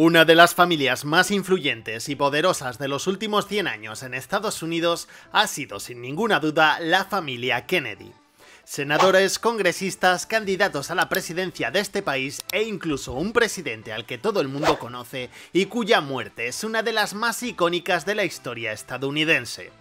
Una de las familias más influyentes y poderosas de los últimos 100 años en Estados Unidos ha sido sin ninguna duda la familia Kennedy. Senadores, congresistas, candidatos a la presidencia de este país e incluso un presidente al que todo el mundo conoce y cuya muerte es una de las más icónicas de la historia estadounidense.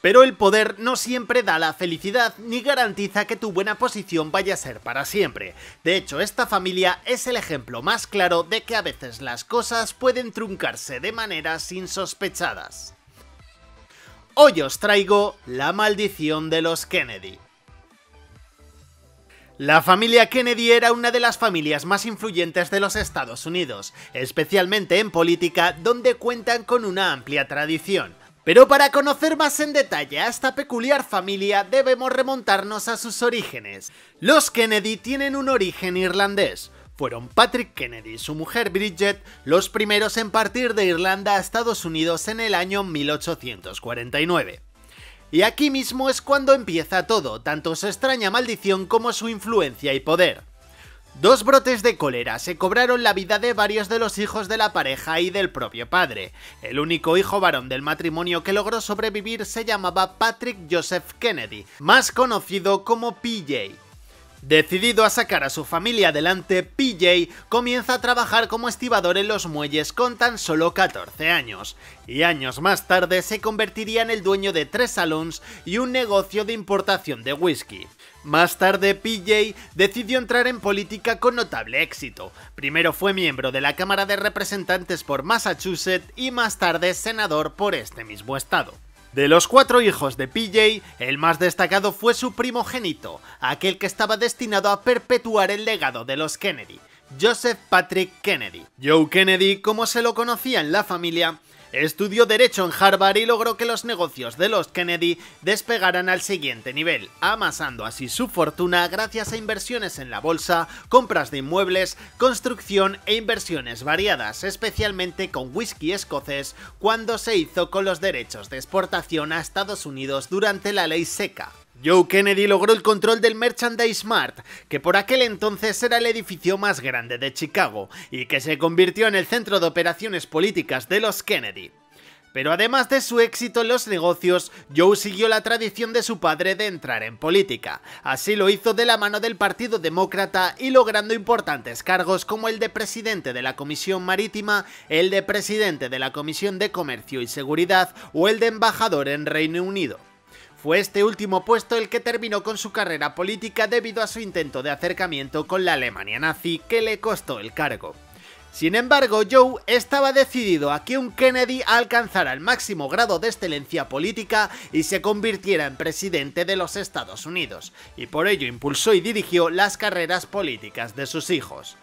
Pero el poder no siempre da la felicidad ni garantiza que tu buena posición vaya a ser para siempre. De hecho, esta familia es el ejemplo más claro de que a veces las cosas pueden truncarse de maneras insospechadas. Hoy os traigo la maldición de los Kennedy. La familia Kennedy era una de las familias más influyentes de los Estados Unidos, especialmente en política, donde cuentan con una amplia tradición. Pero para conocer más en detalle a esta peculiar familia debemos remontarnos a sus orígenes. Los Kennedy tienen un origen irlandés. Fueron Patrick Kennedy y su mujer Bridget los primeros en partir de Irlanda a Estados Unidos en el año 1849. Y aquí mismo es cuando empieza todo, tanto su extraña maldición como su influencia y poder. Dos brotes de cólera se cobraron la vida de varios de los hijos de la pareja y del propio padre. El único hijo varón del matrimonio que logró sobrevivir se llamaba Patrick Joseph Kennedy, más conocido como PJ. Decidido a sacar a su familia adelante, PJ comienza a trabajar como estibador en los muelles con tan solo 14 años, y años más tarde se convertiría en el dueño de 3 salones y un negocio de importación de whisky. Más tarde, PJ decidió entrar en política con notable éxito. Primero fue miembro de la Cámara de Representantes por Massachusetts y más tarde senador por este mismo estado. De los 4 hijos de PJ, el más destacado fue su primogénito, aquel que estaba destinado a perpetuar el legado de los Kennedy, Joseph Patrick Kennedy. Joe Kennedy, como se lo conocía en la familia, estudió Derecho en Harvard y logró que los negocios de los Kennedy despegaran al siguiente nivel, amasando así su fortuna gracias a inversiones en la bolsa, compras de inmuebles, construcción e inversiones variadas, especialmente con whisky escocés, cuando se hizo con los derechos de exportación a Estados Unidos durante la ley seca. Joe Kennedy logró el control del Merchandise Mart, que por aquel entonces era el edificio más grande de Chicago, y que se convirtió en el centro de operaciones políticas de los Kennedy. Pero además de su éxito en los negocios, Joe siguió la tradición de su padre de entrar en política. Así lo hizo de la mano del Partido Demócrata y logrando importantes cargos como el de presidente de la Comisión Marítima, el de presidente de la Comisión de Comercio y Seguridad o el de embajador en Reino Unido. Fue este último puesto el que terminó con su carrera política debido a su intento de acercamiento con la Alemania nazi, que le costó el cargo. Sin embargo, Joe estaba decidido a que un Kennedy alcanzara el máximo grado de excelencia política y se convirtiera en presidente de los Estados Unidos, y por ello impulsó y dirigió las carreras políticas de sus hijos.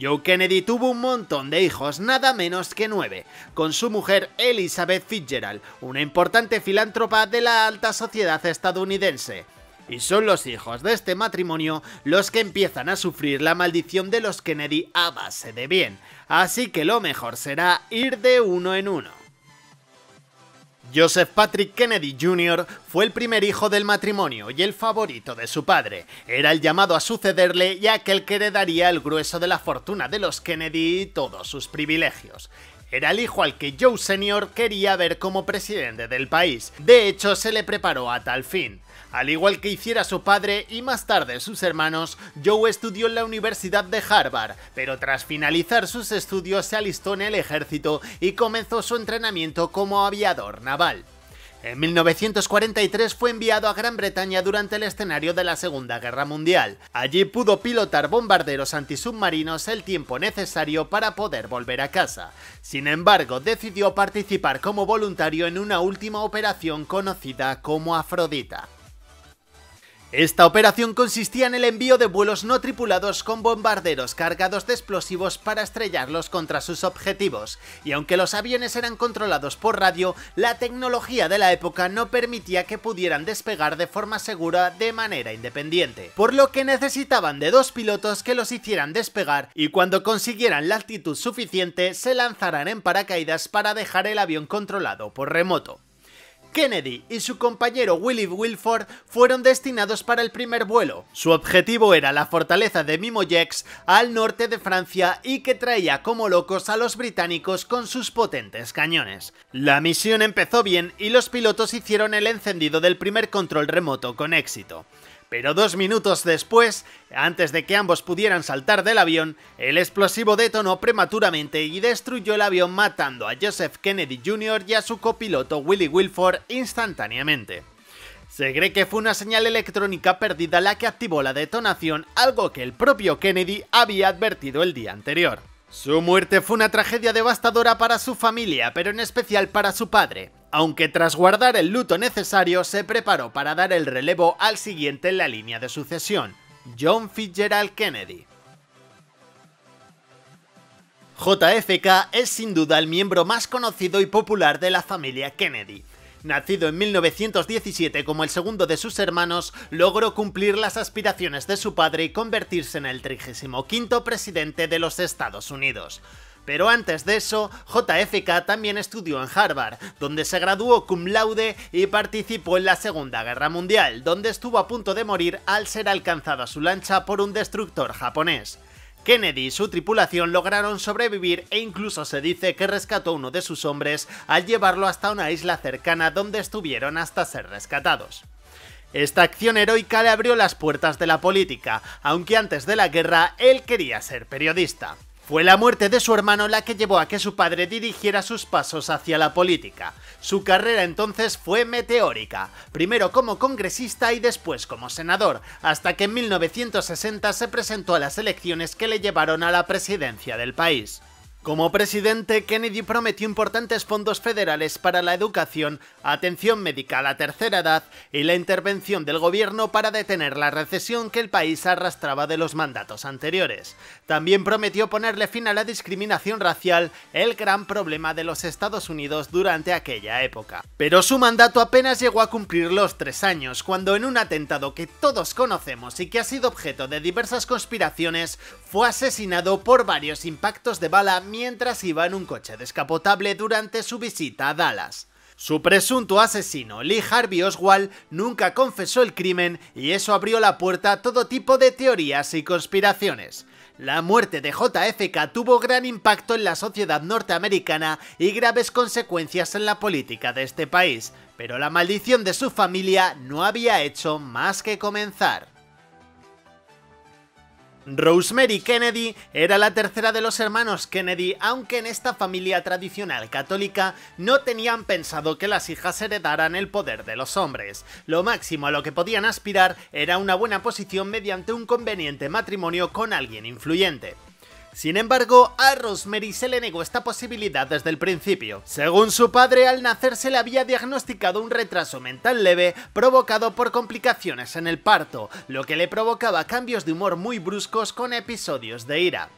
Joe Kennedy tuvo un montón de hijos, nada menos que 9, con su mujer Elizabeth Fitzgerald, una importante filántropa de la alta sociedad estadounidense. Y son los hijos de este matrimonio los que empiezan a sufrir la maldición de los Kennedy a base de bien, así que lo mejor será ir de uno en uno. Joseph Patrick Kennedy Jr. fue el primer hijo del matrimonio y el favorito de su padre. Era el llamado a sucederle y aquel que heredaría el grueso de la fortuna de los Kennedy y todos sus privilegios. Era el hijo al que Joe Sr. quería ver como presidente del país. De hecho, se le preparó a tal fin. Al igual que hiciera su padre y más tarde sus hermanos, Joe estudió en la Universidad de Harvard, pero tras finalizar sus estudios se alistó en el ejército y comenzó su entrenamiento como aviador naval. En 1943 fue enviado a Gran Bretaña durante el escenario de la Segunda Guerra Mundial. Allí pudo pilotar bombarderos antisubmarinos el tiempo necesario para poder volver a casa. Sin embargo, decidió participar como voluntario en una última operación conocida como Afrodita. Esta operación consistía en el envío de vuelos no tripulados con bombarderos cargados de explosivos para estrellarlos contra sus objetivos, y aunque los aviones eran controlados por radio, la tecnología de la época no permitía que pudieran despegar de forma segura de manera independiente, por lo que necesitaban de 2 pilotos que los hicieran despegar y cuando consiguieran la altitud suficiente se lanzaran en paracaídas para dejar el avión controlado por remoto. Kennedy y su compañero Willy Wilford fueron destinados para el primer vuelo. Su objetivo era la fortaleza de Mimojex al norte de Francia y que traía como locos a los británicos con sus potentes cañones. La misión empezó bien y los pilotos hicieron el encendido del primer control remoto con éxito. Pero 2 minutos después, antes de que ambos pudieran saltar del avión, el explosivo detonó prematuramente y destruyó el avión matando a Joseph Kennedy Jr. y a su copiloto Willy Wilford instantáneamente. Se cree que fue una señal electrónica perdida la que activó la detonación, algo que el propio Kennedy había advertido el día anterior. Su muerte fue una tragedia devastadora para su familia, pero en especial para su padre. Aunque tras guardar el luto necesario, se preparó para dar el relevo al siguiente en la línea de sucesión, John Fitzgerald Kennedy. JFK es sin duda el miembro más conocido y popular de la familia Kennedy. Nacido en 1917 como el segundo de sus hermanos, logró cumplir las aspiraciones de su padre y convertirse en el 35º presidente de los Estados Unidos. Pero antes de eso, JFK también estudió en Harvard, donde se graduó cum laude y participó en la Segunda Guerra Mundial, donde estuvo a punto de morir al ser alcanzada su lancha por un destructor japonés. Kennedy y su tripulación lograron sobrevivir e incluso se dice que rescató a uno de sus hombres al llevarlo hasta una isla cercana donde estuvieron hasta ser rescatados. Esta acción heroica le abrió las puertas de la política, aunque antes de la guerra él quería ser periodista. Fue la muerte de su hermano la que llevó a que su padre dirigiera sus pasos hacia la política. Su carrera entonces fue meteórica, primero como congresista y después como senador, hasta que en 1960 se presentó a las elecciones que le llevaron a la presidencia del país. Como presidente, Kennedy prometió importantes fondos federales para la educación, atención médica a la tercera edad y la intervención del gobierno para detener la recesión que el país arrastraba de los mandatos anteriores. También prometió ponerle fin a la discriminación racial, el gran problema de los Estados Unidos durante aquella época. Pero su mandato apenas llegó a cumplir los 3 años, cuando en un atentado que todos conocemos y que ha sido objeto de diversas conspiraciones, fue asesinado por varios impactos de bala mientras iba en un coche descapotable durante su visita a Dallas. Su presunto asesino, Lee Harvey Oswald, nunca confesó el crimen y eso abrió la puerta a todo tipo de teorías y conspiraciones. La muerte de JFK tuvo gran impacto en la sociedad norteamericana y graves consecuencias en la política de este país, pero la maldición de su familia no había hecho más que comenzar. Rosemary Kennedy era la tercera de los hermanos Kennedy, aunque en esta familia tradicional católica no tenían pensado que las hijas heredaran el poder de los hombres. Lo máximo a lo que podían aspirar era una buena posición mediante un conveniente matrimonio con alguien influyente. Sin embargo, a Rosemary se le negó esta posibilidad desde el principio. Según su padre, al nacer se le había diagnosticado un retraso mental leve provocado por complicaciones en el parto, lo que le provocaba cambios de humor muy bruscos con episodios de ira.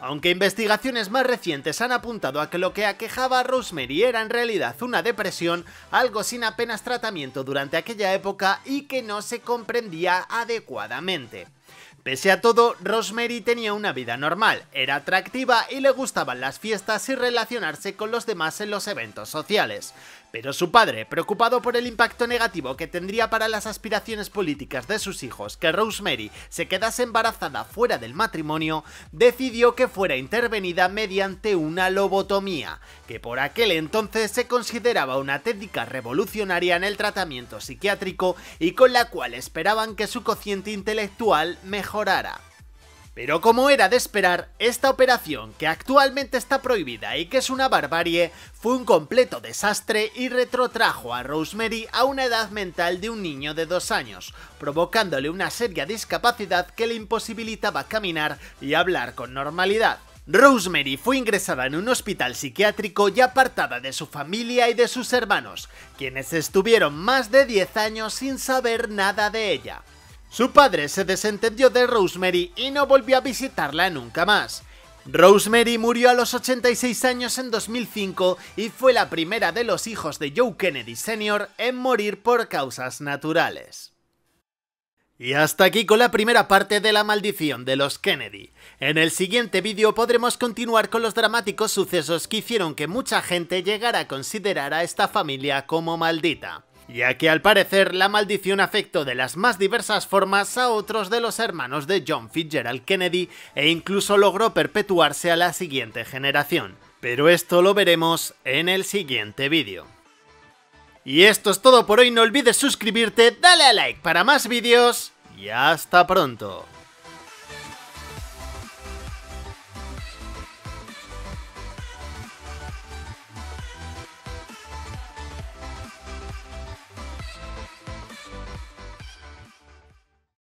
Aunque investigaciones más recientes han apuntado a que lo que aquejaba a Rosemary era en realidad una depresión, algo sin apenas tratamiento durante aquella época y que no se comprendía adecuadamente. Pese a todo, Rosemary tenía una vida normal, era atractiva y le gustaban las fiestas y relacionarse con los demás en los eventos sociales. Pero su padre, preocupado por el impacto negativo que tendría para las aspiraciones políticas de sus hijos que Rosemary se quedase embarazada fuera del matrimonio, decidió que fuera intervenida mediante una lobotomía, que por aquel entonces se consideraba una técnica revolucionaria en el tratamiento psiquiátrico y con la cual esperaban que su cociente intelectual mejorara. Pero como era de esperar, esta operación, que actualmente está prohibida y que es una barbarie, fue un completo desastre y retrotrajo a Rosemary a una edad mental de un niño de 2 años, provocándole una seria discapacidad que le imposibilitaba caminar y hablar con normalidad. Rosemary fue ingresada en un hospital psiquiátrico y apartada de su familia y de sus hermanos, quienes estuvieron más de 10 años sin saber nada de ella. Su padre se desentendió de Rosemary y no volvió a visitarla nunca más. Rosemary murió a los 86 años en 2005 y fue la primera de los hijos de Joe Kennedy Sr. en morir por causas naturales. Y hasta aquí con la primera parte de la maldición de los Kennedy. En el siguiente vídeo podremos continuar con los dramáticos sucesos que hicieron que mucha gente llegara a considerar a esta familia como maldita, ya que al parecer la maldición afectó de las más diversas formas a otros de los hermanos de John Fitzgerald Kennedy e incluso logró perpetuarse a la siguiente generación. Pero esto lo veremos en el siguiente vídeo. Y esto es todo por hoy, no olvides suscribirte, dale a like para más vídeos y hasta pronto.